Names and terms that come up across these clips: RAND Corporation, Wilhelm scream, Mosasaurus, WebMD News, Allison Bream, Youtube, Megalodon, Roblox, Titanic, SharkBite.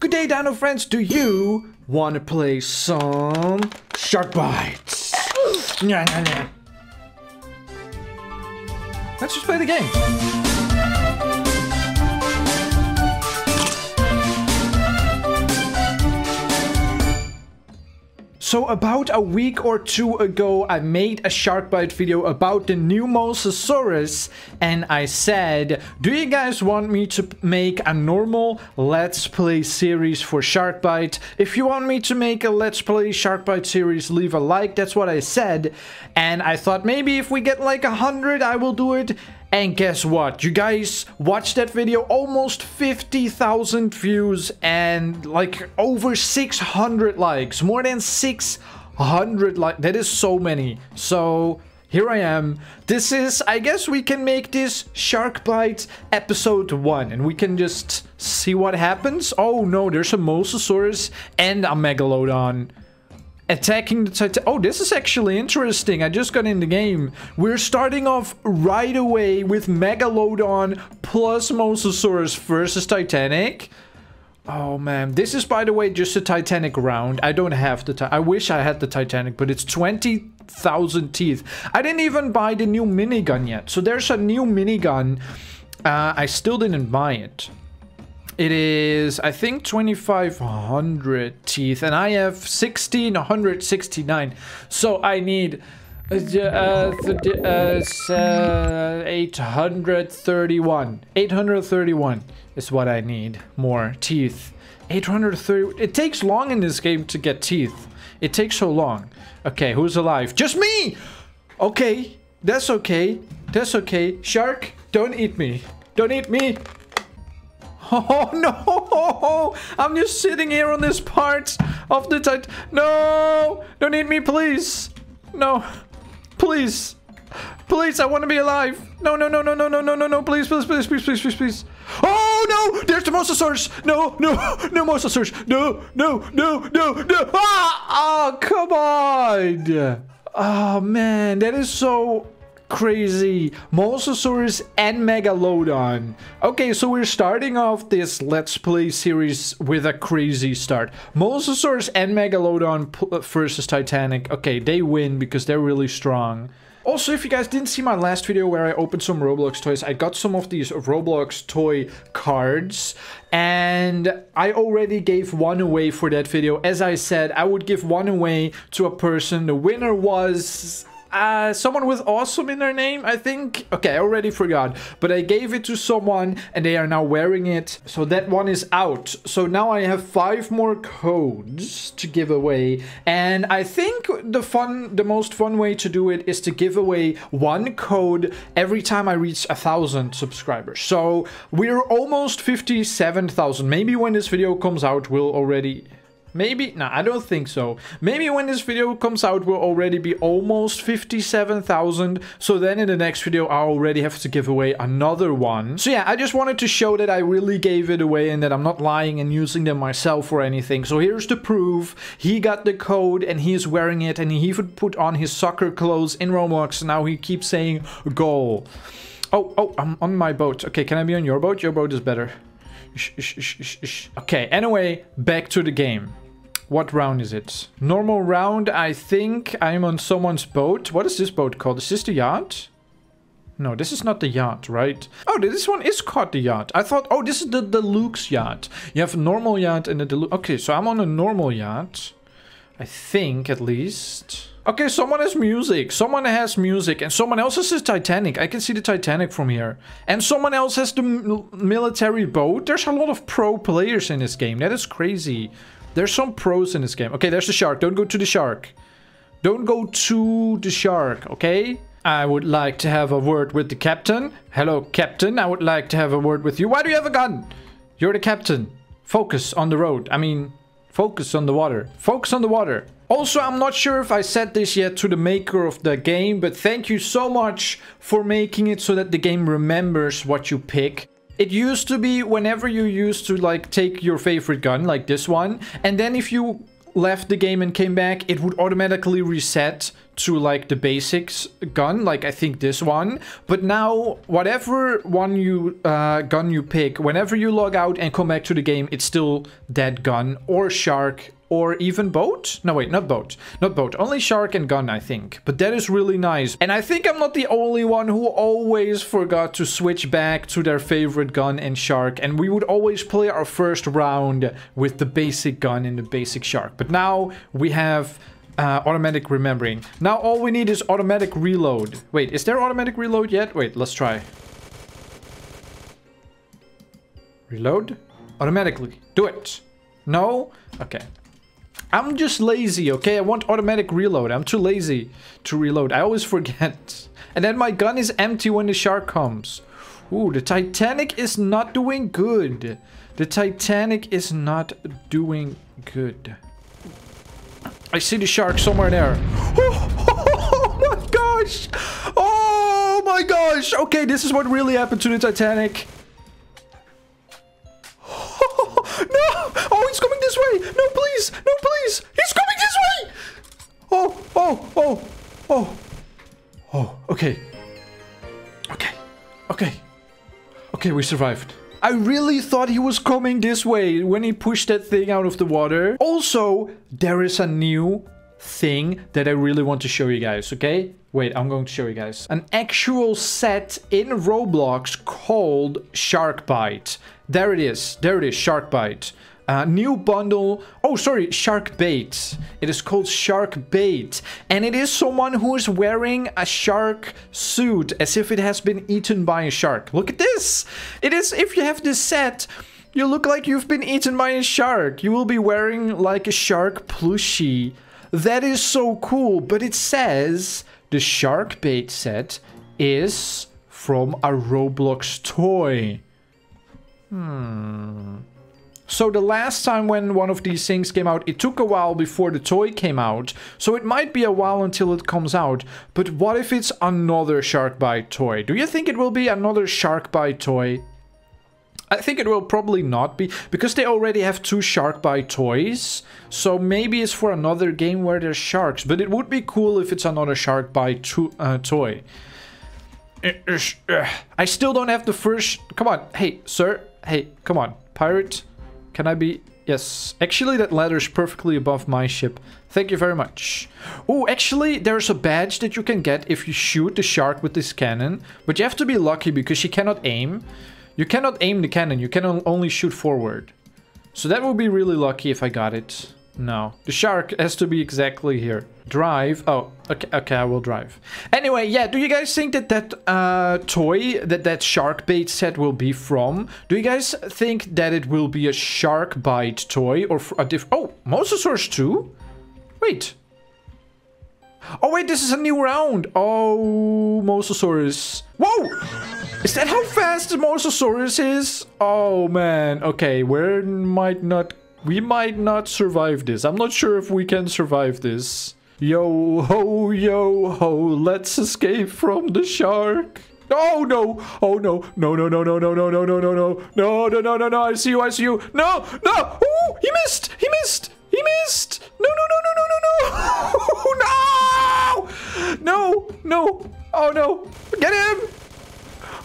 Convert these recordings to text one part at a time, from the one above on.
Good day, dino friends. Do you want to play some SharkBite? Nah. Let's just play the game. So about a week or two ago, I made a SharkBite video about the new Mosasaurus, and I said, do you guys want me to make a normal Let's Play series for SharkBite? If you want me to make a Let's Play SharkBite series, leave a like. That's what I said. And I thought maybe if we get like 100, I will do it. And guess what? You guys watched that video, almost 50,000 views and like over 600 likes. More than 600 likes. That is so many. So here I am. This is, I guess we can make this SharkBite episode 1. And we can just see what happens. Oh no, there's a Mosasaurus and a Megalodon attacking the Titanic. Oh, this is actually interesting. I just got in the game. We're starting off right away with Megalodon plus Mosasaurus versus Titanic. Oh man, this is, by the way, just a Titanic round. I don't have the I wish I had the Titanic, but it's 20,000 teeth. I didn't even buy the new minigun yet. So there's a new minigun. I still didn't buy it. It is, I think, 2,500 teeth, and I have 1,669. So I need 831. 831 is what I need. More teeth. 830. It takes long in this game to get teeth. It takes so long. Okay, who's alive? Just me! Okay, that's okay. That's okay. Shark, don't eat me. Don't eat me. Oh no! I'm just sitting here on this part of the Titanic. No! Don't eat me, please! No! Please! Please! I want to be alive! No! Please! Oh no! There's the Mosasaurus! No Mosasaurus! No! Ah! Oh, come on! Oh man, that is so crazy. Mosasaurus and Megalodon. Okay, so we're starting off this Let's Play series with a crazy start. Mosasaurus and Megalodon versus Titanic. Okay, they win because they're really strong. Also, if you guys didn't see my last video where I opened some Roblox toys, I got some of these Roblox toy cards, and I already gave one away for that video. As I said, I would give one away to a person. The winner was someone with awesome in their name, I think. Okay, I already forgot, but I gave it to someone and they are now wearing it. So that one is out. So now I have 5 more codes to give away. And I think the most fun way to do it is to give away 1 code every time I reach 1,000 subscribers. So we're almost 57,000. Maybe when this video comes out, we'll already... Maybe, no, I don't think so. Maybe when this video comes out, we'll already be almost 57,000. So then in the next video, I already have to give away another one. So yeah, I just wanted to show that I really gave it away and that I'm not lying and using them myself or anything. So here's the proof. He got the code and he is wearing it, and he even put on his soccer clothes in Roblox. Now he keeps saying goal. Oh, I'm on my boat. Okay, can I be on your boat? Your boat is better. Okay, anyway, back to the game. What round is it? Normal round, I think. I'm on someone's boat. What is this boat called? Is this the yacht? No, this is not the yacht, right? Oh, this one is called the yacht. I thought, oh, this is the deluxe yacht. You have a normal yacht and a deluxe. Okay, so I'm on a normal yacht, I think, at least. Okay, someone has music. Someone has music. And someone else has the Titanic. I can see the Titanic from here. And someone else has the military boat. There's a lot of pro players in this game. That is crazy. There's some pros in this game. Okay, there's the shark. Don't go to the shark. Don't go to the shark, okay? I would like to have a word with the captain. Hello, captain. I would like to have a word with you. Why do you have a gun? You're the captain. Focus on the road. I mean, focus on the water. Focus on the water. Also, I'm not sure if I said this yet to the maker of the game, but thank you so much for making it so that the game remembers what you pick. It used to be whenever you used to like take your favorite gun, like this one, and then if you left the game and came back, it would automatically reset to like the basics gun, like I think this one. But now whatever one you gun you pick, whenever you log out and come back to the game, it's still that gun or shark or even boat. No, wait, not boat, only shark and gun, I think. But that is really nice. And I think I'm not the only one who always forgot to switch back to their favorite gun and shark. And we would always play our first round with the basic gun and the basic shark. But now we have automatic remembering. Now all we need is automatic reload. Wait, is there automatic reload yet? Wait, let's try. Reload? Automatically. Do it. No? Okay. I'm just lazy, okay? I want automatic reload. I'm too lazy to reload. I always forget. And then my gun is empty when the shark comes. Ooh, the Titanic is not doing good. The Titanic is not doing good. I see the shark somewhere there. Oh my gosh! Oh my gosh! Okay, this is what really happened to the Titanic. No! Oh, he's coming this way! No, please! No, please! He's coming this way! Oh, oh, oh, oh. Oh, okay. Okay. Okay. Okay, we survived. I really thought he was coming this way when he pushed that thing out of the water. Also, there is a new thing that I really want to show you guys, okay? Wait, I'm going to show you guys. An actual set in Roblox called SharkBite. There it is. There it is, SharkBite. New bundle. Oh, sorry, SharkBait. It is called SharkBait. And it is someone who is wearing a shark suit as if it has been eaten by a shark. Look at this. It is, if you have this set, you look like you've been eaten by a shark. You will be wearing like a shark plushie. That is so cool, but it says the SharkBait set is from a Roblox toy. Hmm. So the last time when one of these things came out, it took a while before the toy came out. So it might be a while until it comes out. But what if it's another SharkBite toy? Do you think it will be another SharkBite toy? I think it will probably not be, because they already have two SharkBite toys. So maybe it's for another game where there's sharks. But it would be cool if it's another SharkBite toy. I still don't have the first... Come on. Hey, sir. Hey, come on. Pirate. Can I be... Yes. Actually, that ladder is perfectly above my ship. Thank you very much. Oh, actually, there's a badge that you can get if you shoot the shark with this cannon. But you have to be lucky because she cannot aim. You cannot aim the cannon, you can only shoot forward. So that would be really lucky if I got it. No. The shark has to be exactly here. Drive. Oh, okay, okay, I will drive. Anyway, yeah, do you guys think that toy, that SharkBait set will be from? Do you guys think that it will be a SharkBite toy or a different... Oh, Mosasaurus 2? Wait. Oh, wait, this is a new round. Oh, Mosasaurus. Whoa! Is that how fast the Mosasaurus is? Oh man, okay, we might not survive this. I'm not sure if we can survive this. Yo ho, let's escape from the shark. Oh no, oh no, no, I see you, no, oh, he missed, no, oh no, get him.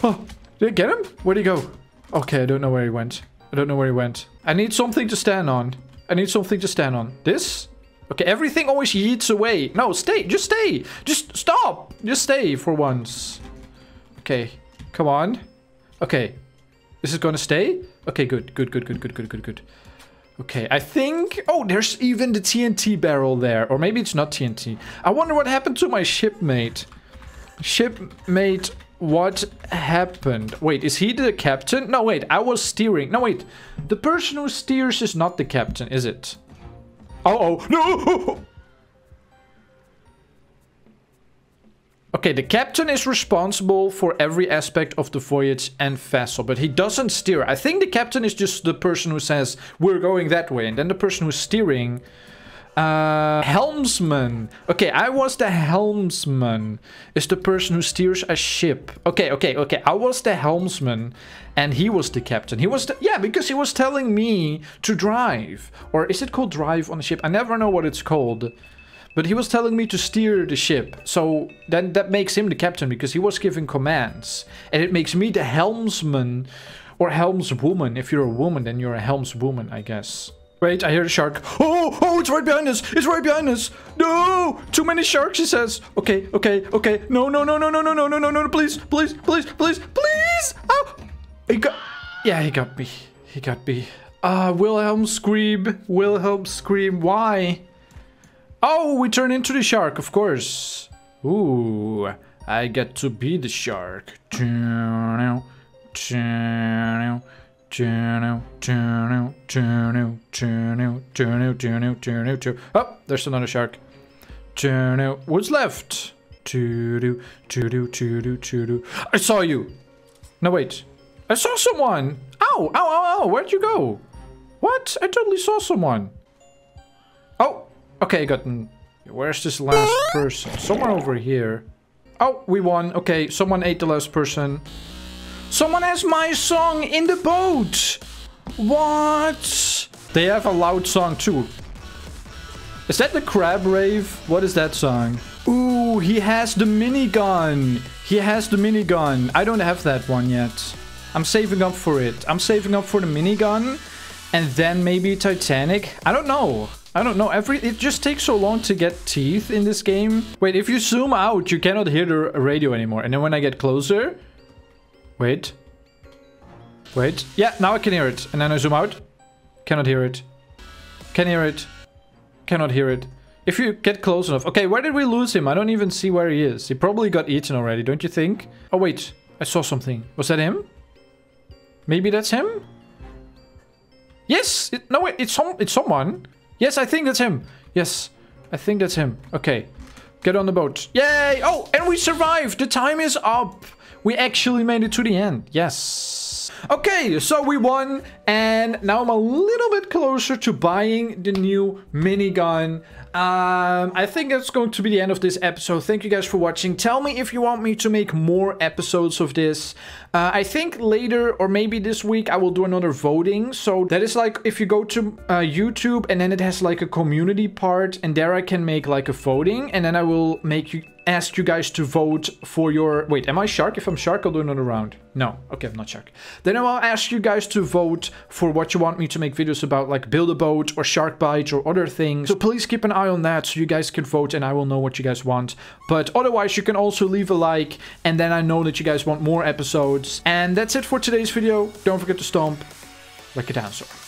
Oh, did I get him? Where'd he go? Okay, I don't know where he went. I need something to stand on. This? Okay, everything always yeets away. No, stay. Just stay. Just stop. Just stay for once. Okay, come on. Okay. This is gonna stay? Okay, good. Okay, I think... Oh, there's even the TNT barrel there. Or maybe it's not TNT. I wonder what happened to my shipmate. What happened? Wait, is he the captain? No, wait, I was steering. No, wait. The person who steers is not the captain, is it? Uh-oh. No! Okay, the captain is responsible for every aspect of the voyage and vessel, but he doesn't steer. I think the captain is just the person who says, we're going that way. And then the person who's steering... Helmsman. Okay, I was the helmsman. Is the person who steers a ship. Okay, okay, okay. I was the helmsman and he was the captain. He was the, yeah, because he was telling me to drive. Or is it called drive on the ship? I never know what it's called. But he was telling me to steer the ship. So then that makes him the captain because he was giving commands. And it makes me the helmsman or helmswoman. If you're a woman, then you're a helmswoman, I guess. Wait, I hear the shark. Oh, oh, it's right behind us. It's right behind us. No, too many sharks, he says. Okay, okay, okay. No, no, no, no, no, no, no, no, no, no, please, please, please, please, please. Oh, he got, yeah, he got me. He got me. Wilhelm scream. Wilhelm scream. Why? Oh, we turn into the shark, of course. Ooh, I get to be the shark. Oh, there's another shark. What's left? I saw you. No, wait. I saw someone. Ow, ow, ow, ow. Where'd you go? What? I totally saw someone. Oh, okay. Gotten. Where's this last person? Someone over here. Oh, we won. Okay, someone ate the last person. Someone has my song in the boat! What? They have a loud song too. Is that the crab rave? What is that song? Ooh, he has the minigun. He has the minigun. I don't have that one yet. I'm saving up for it. I'm saving up for the minigun. And then maybe Titanic. I don't know. I don't know. It just takes so long to get teeth in this game. Wait, if you zoom out, you cannot hear the radio anymore. And then when I get closer... Wait. Wait. Yeah, now I can hear it. And then I zoom out. Cannot hear it. Can hear it. Cannot hear it. If you get close enough. Okay, where did we lose him? I don't even see where he is. He probably got eaten already, don't you think? Oh, wait. I saw something. Was that him? Maybe that's him? Yes! No, wait. It's someone. Yes, I think that's him. Yes. I think that's him. Okay. Get on the boat. Yay! Oh, and we survived! The time is up! We actually made it to the end. Yes. Okay, so we won. And now I'm a little bit closer to buying the new minigun. I think that's going to be the end of this episode. Thank you guys for watching. Tell me if you want me to make more episodes of this. I think later or maybe this week I will do another voting. So that is like if you go to YouTube and then it has like a community part. And there I can make like a voting. And then I will ask you guys to vote for your... Wait, am I shark? If I'm shark, I'll do another round. No. Okay, I'm not shark. Then I will ask you guys to vote for what you want me to make videos about, like build a boat or shark bite or other things. So please keep an eye on that so you guys can vote and I will know what you guys want. But otherwise, you can also leave a like and then I know that you guys want more episodes. And that's it for today's video. Don't forget to stomp like a dinosaur.